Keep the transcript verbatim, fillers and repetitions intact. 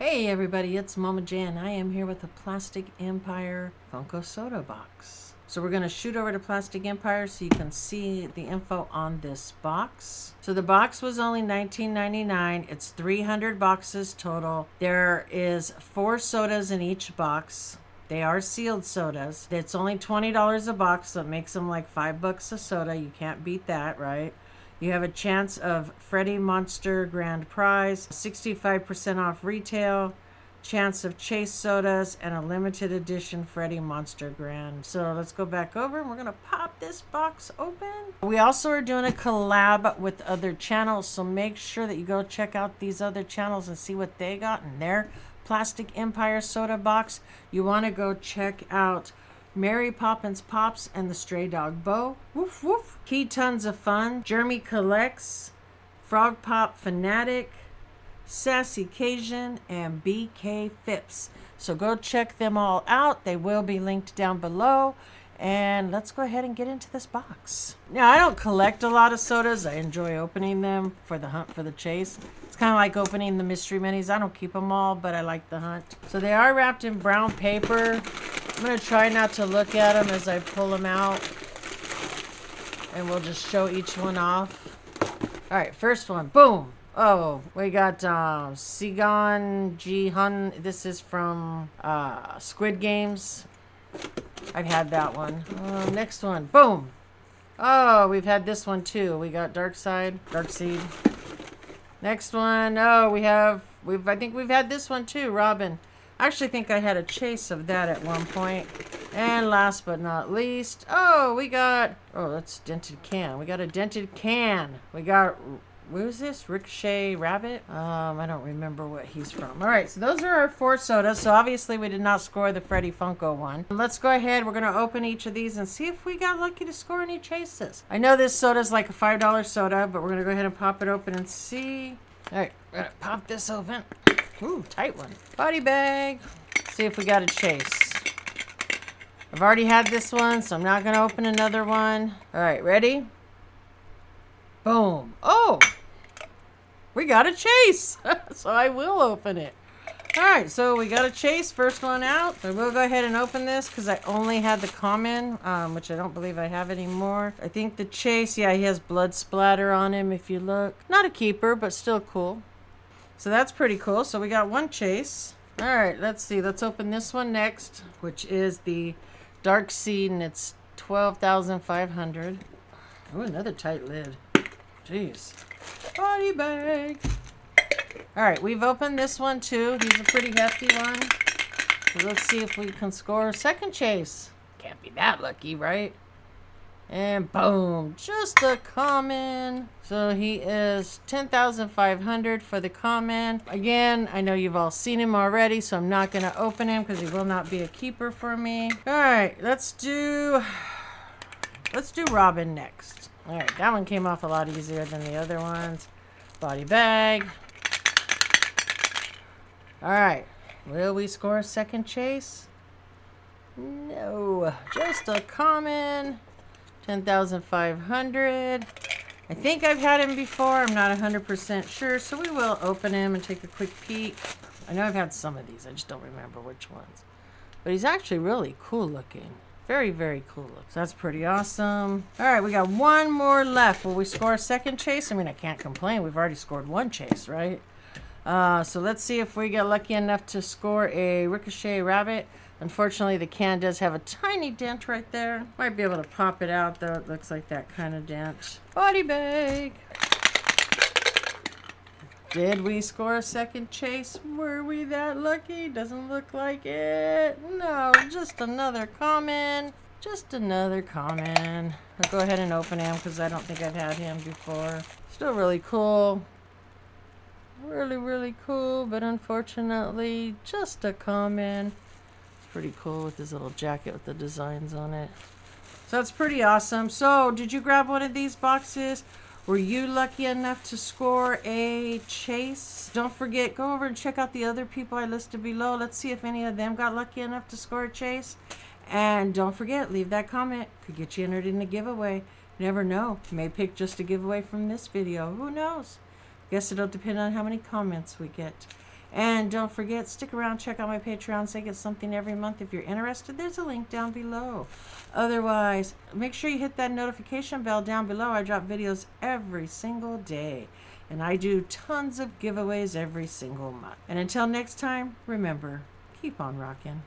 Hey everybody, it's Mama J and I am here with the Plastic Empire Funko Soda box. So we're going to shoot over to Plastic Empire so you can see the info on this box. So the box was only nineteen ninety-nine. It's three hundred boxes total. There is four sodas in each box. They are sealed sodas. It's only twenty dollars a box, so it makes them like five bucks a soda. You can't beat that, right? You have a chance of Freddy Monster Grand Prize, sixty-five percent off retail, chance of Chase sodas, and a limited edition Freddy Monster Grand. So let's go back over and we're gonna pop this box open. We also are doing a collab with other channels, so make sure that you go check out these other channels and see what they got in their Plastic Empire soda box. You wanna go check out Mary Poppins Pops and the Stray Dog Bow. Woof woof. Key Tons of Fun. Jeremy Collects. Frog Pop Fanatic. Sassy Cajun. And B K Phipps. So go check them all out. They will be linked down below. And let's go ahead and get into this box. Now, I don't collect a lot of sodas. I enjoy opening them for the hunt for the chase. It's kind of like opening the mystery minis. I don't keep them all, but I like the hunt. So they are wrapped in brown paper. I'm going to try not to look at them as I pull them out. And we'll just show each one off. All right, first one. Boom. Oh, we got uh, Seong Gi-hun. This is from uh, Squid Games. I've had that one. Uh, next one. Boom. Oh, we've had this one too. We got Darkseid. Darkseid. Next one. Oh, we have... We've. I think we've had this one too. Robin. I actually think I had a chase of that at one point. And last but not least, oh, we got, oh, that's dented can. We got a dented can. We got, what was this? Ricochet Rabbit? Um, I don't remember what he's from. All right, so those are our four sodas. So obviously we did not score the Freddy Funko one. Let's go ahead. We're going to open each of these and see if we got lucky to score any chases. I know this soda is like a five dollar soda, but we're going to go ahead and pop it open and see. All right, we're going to pop this open. Ooh, tight one. Body bag. See if we got a chase. I've already had this one, so I'm not going to open another one. All right, ready? Boom. Oh, we got a chase. So I will open it. All right, so we got a chase. First one out. I will go ahead and open this because I only had the common, um, which I don't believe I have anymore. I think the chase, yeah, he has blood splatter on him if you look. Not a keeper, but still cool. So that's pretty cool. So we got one chase. All right, let's see. Let's open this one next, which is the Darkseid, and it's twelve thousand five hundred. Oh, another tight lid. Jeez. Body bag. All right, we've opened this one too. He's a pretty hefty one. So let's see if we can score a second chase. Can't be that lucky, right? And boom, just a common. So he is ten thousand five hundred for the common. Again, I know you've all seen him already, so I'm not gonna open him because he will not be a keeper for me. All right, let's do, let's do Robin next. All right, that one came off a lot easier than the other ones. Body bag. All right, will we score a second chase? No, just a common. ten thousand five hundred. I think I've had him before. I'm not one hundred percent sure. So we will open him and take a quick peek. I know I've had some of these. I just don't remember which ones. But he's actually really cool looking. Very, very cool looking. So that's pretty awesome. All right, we got one more left. Will we score a second chase? I mean, I can't complain. We've already scored one chase, right? Uh, so let's see if we get lucky enough to score a Ricochet Rabbit. Unfortunately, the can does have a tiny dent right there. Might be able to pop it out, though. It looks like that kind of dent. Body bag. Did we score a second chase? Were we that lucky? Doesn't look like it. No, just another common. Just another common. I'll go ahead and open him because I don't think I've had him before. Still really cool. Really, really cool, but unfortunately, just a common. Pretty cool with his little jacket with the designs on it. So that's pretty awesome. So did you grab one of these boxes? Were you lucky enough to score a chase? Don't forget, go over and check out the other people I listed below. Let's see if any of them got lucky enough to score a chase. And don't forget, leave that comment. Could get you entered in a giveaway. Never know. You may pick just a giveaway from this video. Who knows? Guess it'll depend on how many comments we get. And don't forget, stick around, check out my Patreon, so I get something every month. If you're interested, there's a link down below. Otherwise, make sure you hit that notification bell down below. I drop videos every single day. And I do tons of giveaways every single month. And until next time, remember, keep on rocking.